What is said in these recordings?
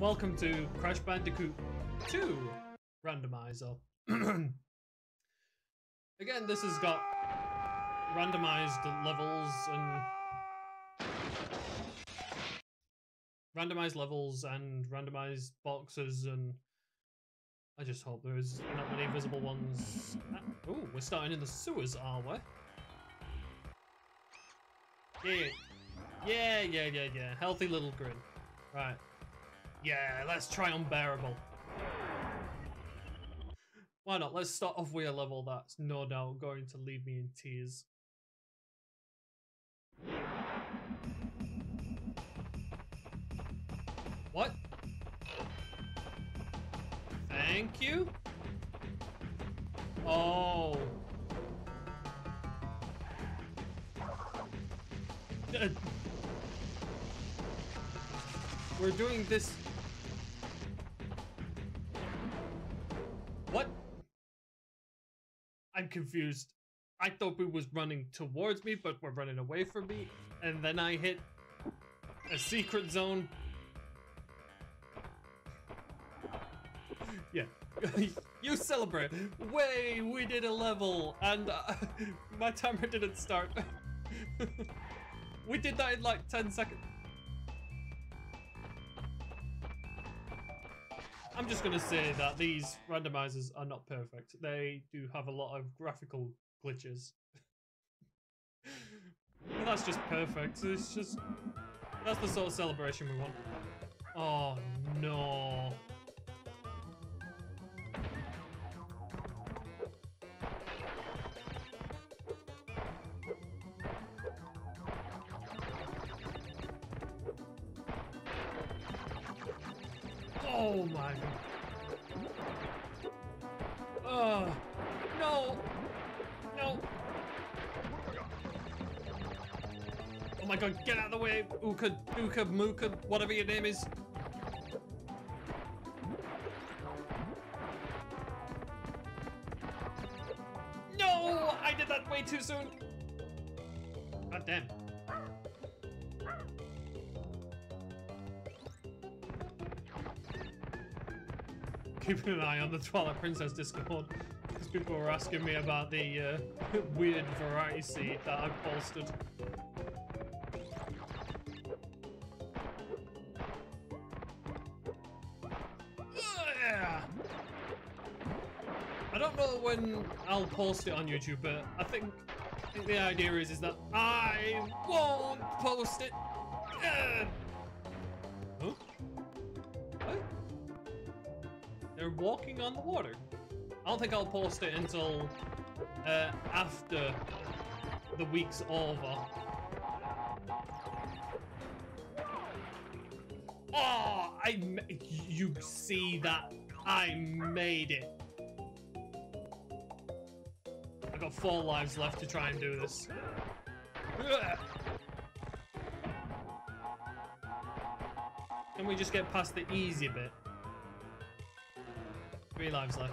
Welcome to Crash Bandicoot 2 Randomizer. Again, this has got randomized levels and randomized boxes, and I just hope there's not many invisible ones. Oh, we're starting in the sewers, are we? Yeah. Yeah. Healthy little grin. Right. Yeah, let's try unbearable. Why not? Let's start off with a level that's no doubt going to leave me in tears. What? Thank you? Oh. We're doing this. What? I'm confused. I thought we was running towards me, but we're running away from me. And then I hit a secret zone. Yeah. You celebrate. Way, we did a level. And my timer didn't start. We did that in like 10 seconds. I'm just going to say that these randomizers are not perfect. They do have a lot of graphical glitches. But that's just perfect. It's just... that's the sort of celebration we want. Oh, no. Oh my god. No! No! Oh my god, get out of the way! Uka, Uka, Mooka, whatever your name is. No! I did that way too soon! God damn. Keeping an eye on the Twilight Princess Discord, because people were asking me about the weird variety seed that I posted. Yeah. I don't know when I'll post it on YouTube, but I think the idea is that I won't post it. Huh? What? They're walking on the water. I don't think I'll post it until after the week's over. Oh, you see that? I made it. I've got 4 lives left to try and do this. Ugh. Can we just get past the easy bit? 3 lives left.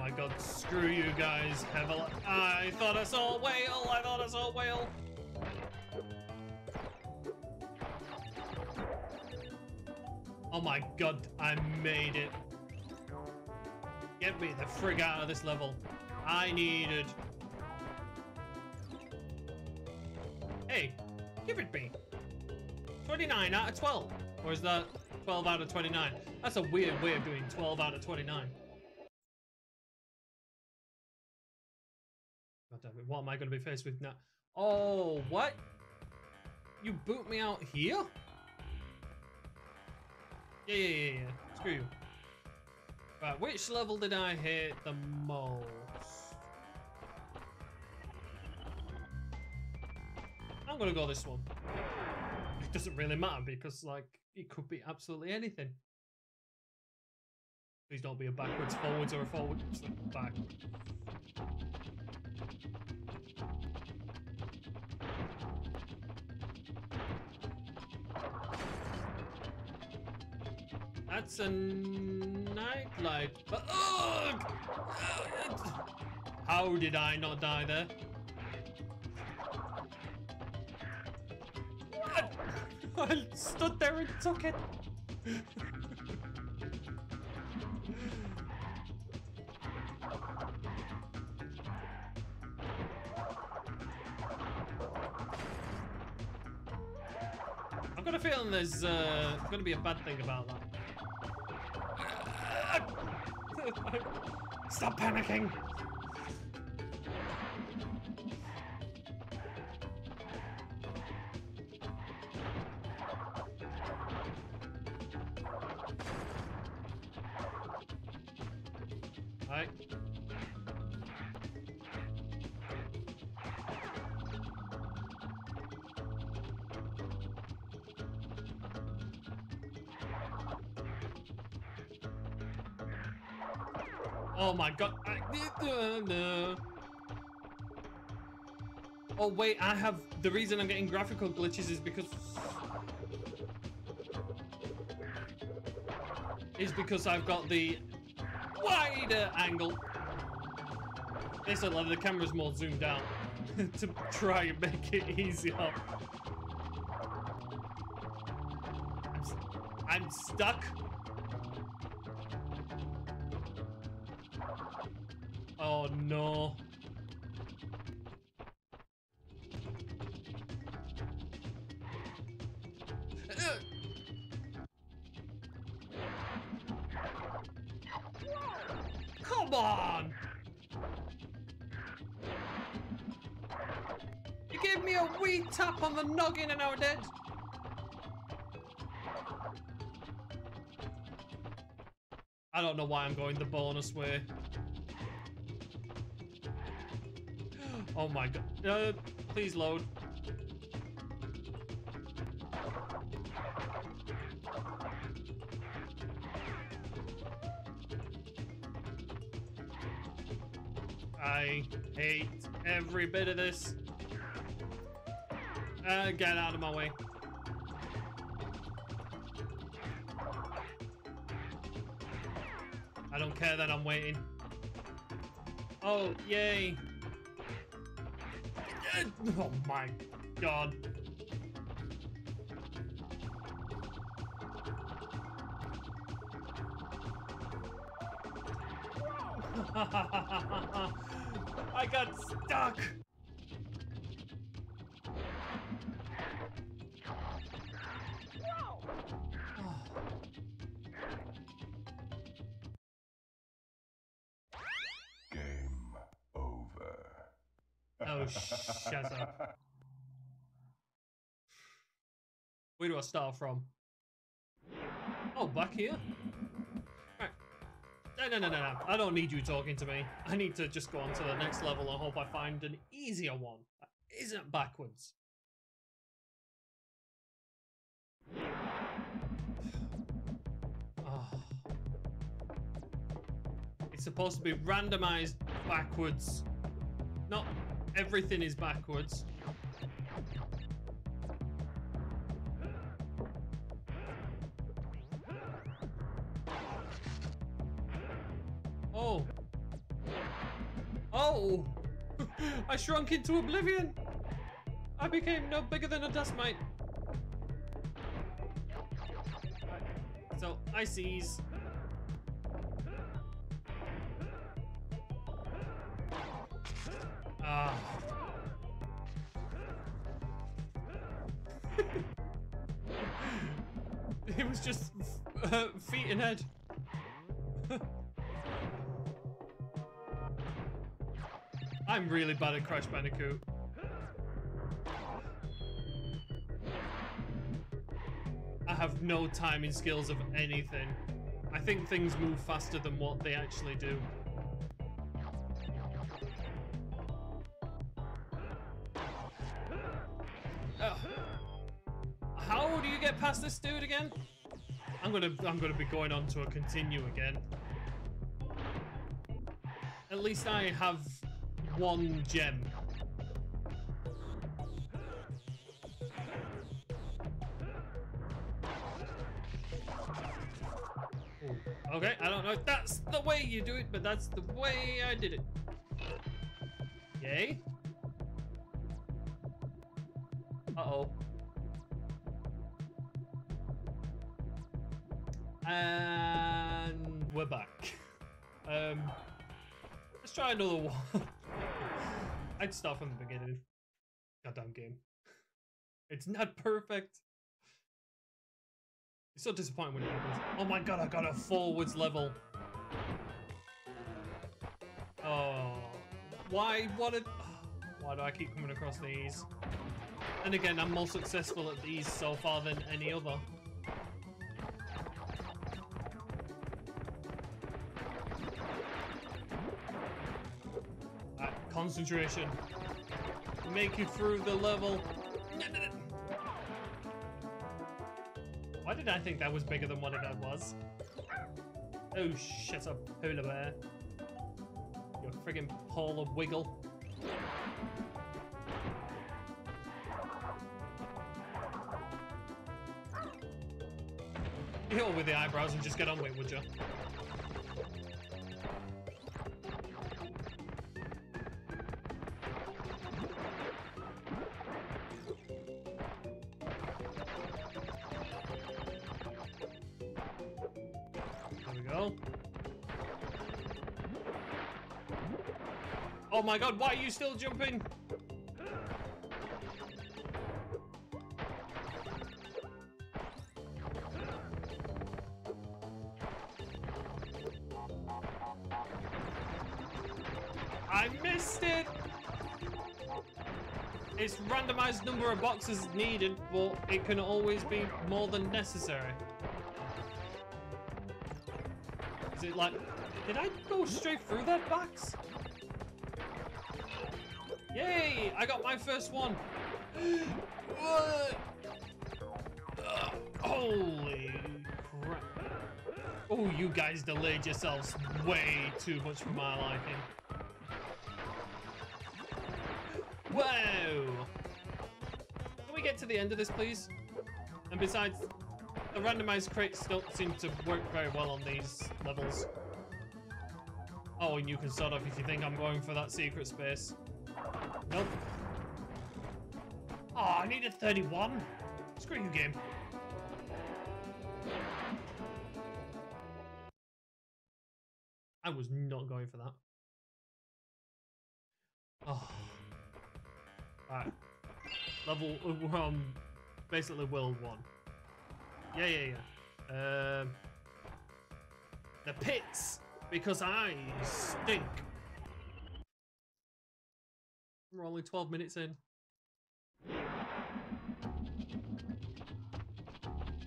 Oh my god, screw you guys, Hevel. I thought I saw a whale, I thought I saw a whale. Oh my god, I made it. Get me the frig out of this level. I needed. Hey, give it me. 29 out of 12. Or is that 12 out of 29? That's a weird way of doing 12 out of 29. God damn it, what am I going to be faced with now? Oh, what? You boot me out here? Yeah. Screw you. Right, which level did I hate the most? I'm gonna go this one. It doesn't really matter because, like, it could be absolutely anything. Please don't be a backwards, forwards, or a forward. Back. That's a nightlight. Oh! How did I not die there? I stood there and took it. I've got a feeling there's going to be a bad thing about that. Stop panicking! Alright. Oh my god. No. Oh wait, I have... The reason I'm getting graphical glitches is because... I've got the... wider angle. Basically, the camera's more zoomed out to try and make it easier. I'm stuck. Oh no. Come on! You gave me a wee tap on the noggin and I was dead. I don't know why I'm going the bonus way. Oh my god. Please load. I hate every bit of this. Get out of my way. I don't care that I'm waiting. Oh, yay. Oh my god. I got stuck. Oh, shut up. Where do I start from? Oh, back here? Right. No. I don't need you talking to me. I need to just go on to the next level and hope I find an easier one that isn't backwards. Oh. It's supposed to be randomized backwards. Not... everything is backwards. Oh. Oh! I shrunk into oblivion! I became no bigger than a dust mite. So, I seize. It was just feet and head. I'm really bad at Crash Bandicoot. I have no timing skills of anything. I think things move faster than what they actually do. How do you get past this dude again? I'm gonna be going on to a continue again. At least I have one gem. Okay, I don't know if that's the way you do it, but that's the way I did it. Yay. Uh-oh. And we're back. Let's try another one. I'd start from the beginning. Goddamn game. It's not perfect. It's so disappointing when it happens. Oh my god, I got a forwards level. Oh. Why do I keep coming across these? And again, I'm more successful at these so far than any other. Right, concentration. Make it through the level. Why did I think that was bigger than what it was? Oh, shut up, polar bear. Your friggin' polar wiggle. Hit all with the eyebrows and just get on with it, would you? Oh my god, why are you still jumping? I missed it! It's randomized number of boxes needed, but it can always be more than necessary. Is it like... Did I go straight through that box? Yay! I got my first one! What? Holy crap. Oh, you guys delayed yourselves way too much for my liking. Whoa! Can we get to the end of this, please? And besides, the randomized crates don't seem to work very well on these levels. Oh, and you can start off if you think I'm going for that secret space. Nope. Oh, I need a 31. Screw you, game. I was not going for that. Oh. Alright. Level basically world one. Yeah. The pits, because I stink. We're only 12 minutes in.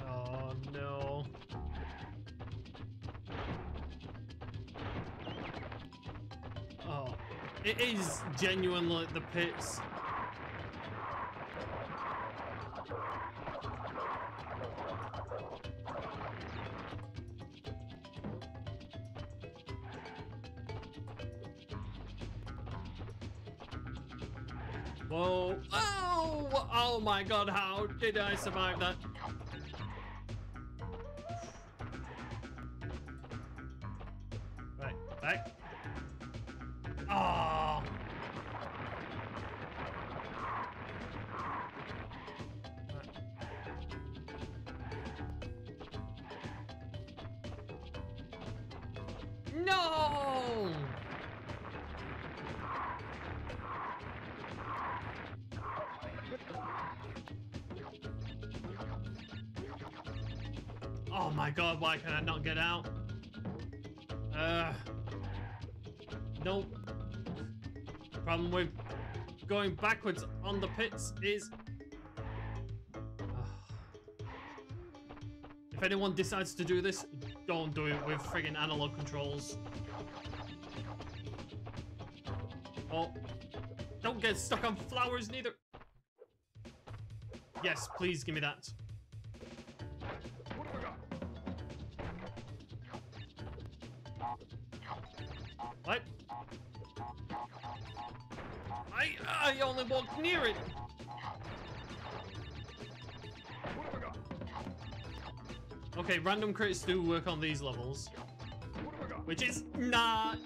Oh no. Oh, it is genuinely the pits. Whoa. Oh! Oh my god, how did I survive that? Right, back. Oh! No! Oh my god, why can I not get out? Nope. The problem with going backwards on the pits is... If anyone decides to do this, don't do it with friggin' analog controls. Oh. Don't get stuck on flowers neither. Yes, please give me that. What? I only walked near it. Okay, random crits do work on these levels, which is not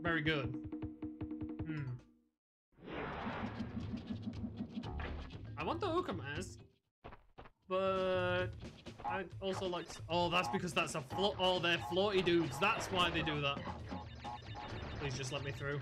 very good. Hmm. I want the Uka mask, but I'd also like to... Oh, that's because that's a float. Oh, they're floaty dudes. That's why they do that. Please just let me through.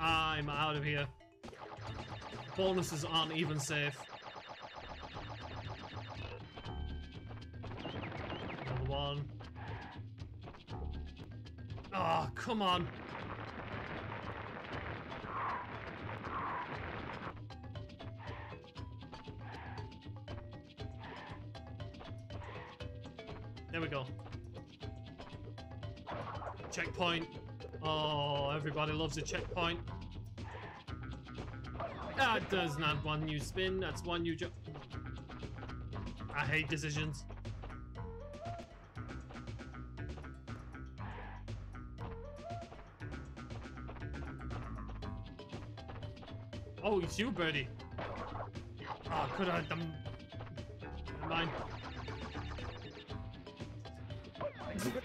I'm out of here. Bonuses aren't even safe. Another one. Oh, come on. There we go. Checkpoint. Oh, everybody loves a checkpoint. That does not one new spin, that's one new jump. I hate decisions. Oh, it's you, birdie. Oh, could I have done... Never mind. Stupid.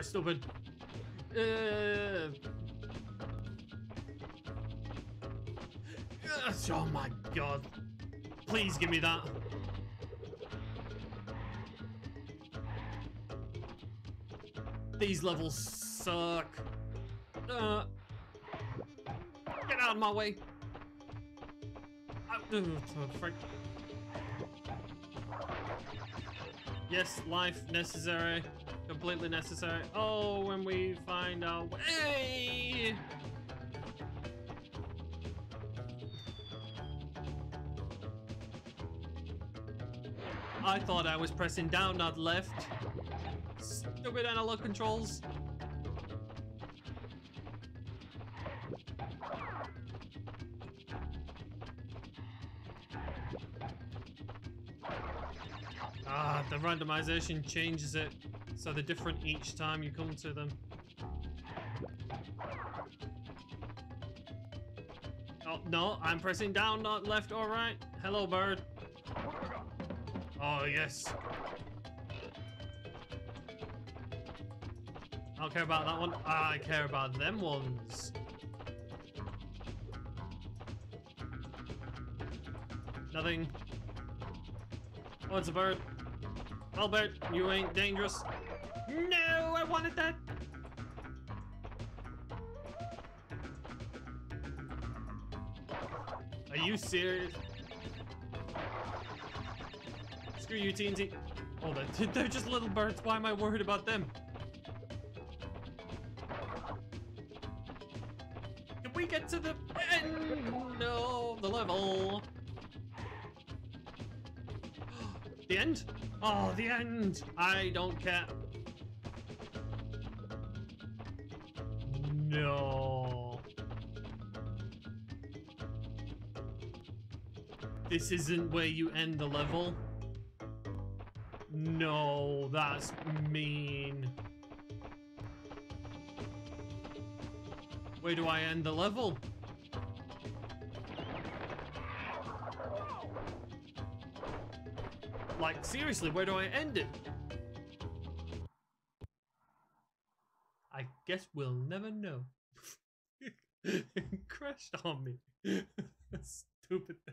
Stupid. Oh my god. Please give me that. These levels suck. Get out of my way. Frick. Yes, life necessary. Completely necessary. Oh, when we find our way. Hey! I thought I was pressing down, not left. Stupid analog controls. Ah, the randomization changes it. So they're different each time you come to them. Oh, no, I'm pressing down, not left or right. Hello, bird. Oh, yes. I don't care about that one. I care about them ones. Nothing. Oh, it's a bird. Albert, you ain't dangerous. No, I wanted that. Are you serious? Screw you, TNT. Oh, they're just little birds. Why am I worried about them? Can we get to the end of the level? The end? Oh, the end! I don't care. No. This isn't where you end the level. No, that's mean. Where do I end the level? Like, seriously, where do I end it? I guess we'll never know. It crashed on me. Stupid